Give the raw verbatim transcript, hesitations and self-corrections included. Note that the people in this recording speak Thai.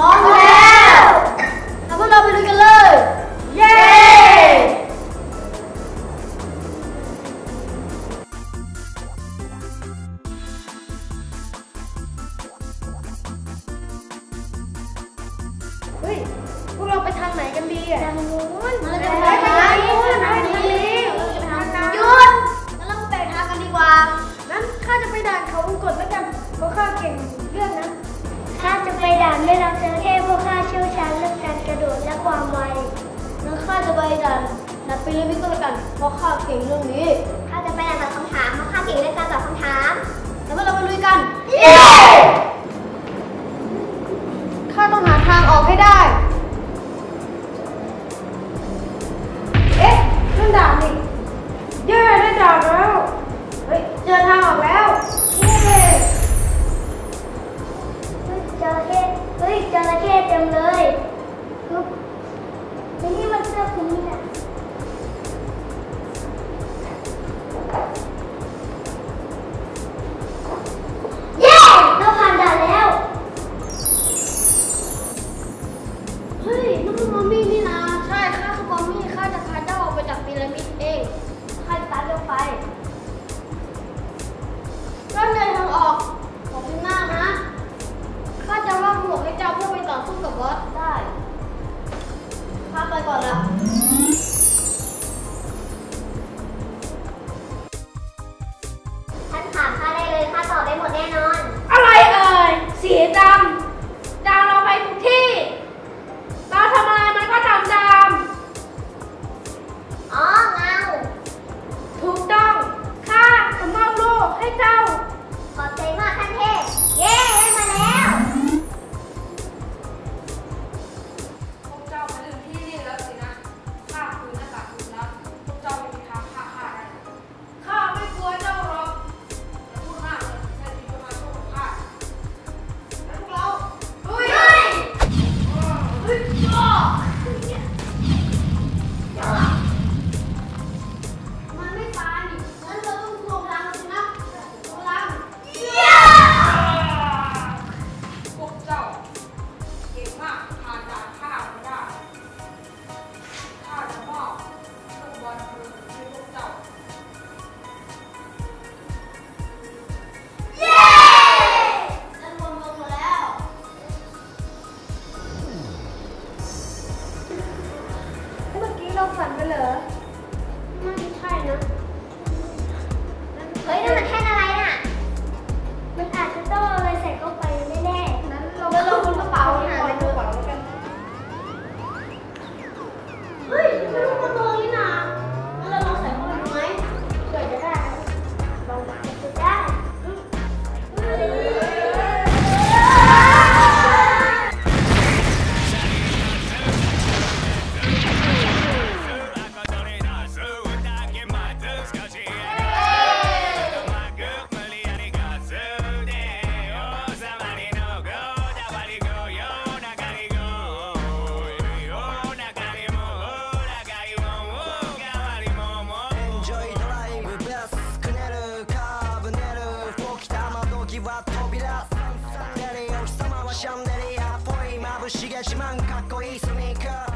พร้อมแล้วเอาพวกเราไปลุยกันเลยเย้เฮ้ยพวกเราไปทางไหนกันดีอะทางนู้นเราจะไปทางนู้นทางนี้ทางนั้นหยุดแล้วเราแบ่งทางกันดีกว่างั้นข้าจะไปด่านเขาวงกตแล้วกันเพราะข้าเก่งเรื่องนั้นข้าจะไปด่านเมื่อเราเจอเทพเพราะข้าเชี่ยวชาญเรื่องการกระโดดและความไวงั้นข้าจะไปด่านนับไปเรื่อยๆก็แล้วกันเพราะข้าเก่งเรื่องนี้ข้าจะไปด่านตอบคำถามเพราะข้าเก่งเรื่องการตอบคำถามแล้วเราไปลุยกันเย้ข้าต้องหาทางออกให้ได้เอ๊ะนั่นด่านนี่เย้ได้ด่านแล้วเฮ้ยเจอทางออกแล้วจระเข้เฮ้ยจระเข้เต็มเลยลุกไอ้นี่มันเสื้อคลุมนี่นะเย้เราผ่านด่านแล้วเฮ้ยนั่นมันมอมมี่นี่นะใช่ข้าคือมอมมี่ข้าจะพาเจ้าออกไปจากพีระมิดเองข้าจะตามเจ้าไปก็เดินทางออกของพี่หน้านะข้าจะว่าหมวกให้เจ้าเพื่อไปต่อสู้กับบอสได้ข้าไปก่อนละท่านถามข้าได้เลยข้าตอบได้หมดแน่นอนอะไรเอ่ยสีดำดำเราไปทุกที่เราทำอะไรมันก็ดำดำอ๋อเงาถูกต้องข้าจะมอบโลกให้เจ้าขอบใจมากท่านเทพเย้มาแล้วシャンデリアっぽい眩しげ自慢かっこいいスニーカー